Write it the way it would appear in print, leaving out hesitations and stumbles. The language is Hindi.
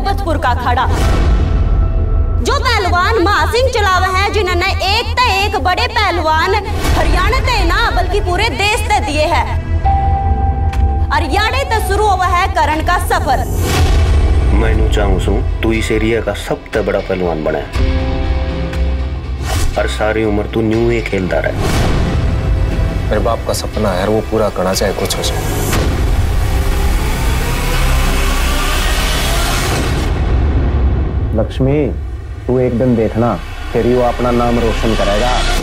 हैबतपुर का खड़ा। जो पहलवान महासिंह चलावे है, जिन्होंने एक ते एक बड़े पहलवान हरियाणा ते ना बल्कि पूरे देश ते दिए है। हरियाणा ते शुरू हुआ है करण का सफर। मैं नु चाहूं सू तू इस एरिया का सबसे बड़ा पहलवान बने और सारी उम्र तू न्यू ही खेलता रहे। मेरे बाप का सपना है वो पूरा करना, चाहे कुछ हो जाए। लक्ष्मी, तू एक दिन देखना, तेरी वो अपना नाम रोशन करेगा।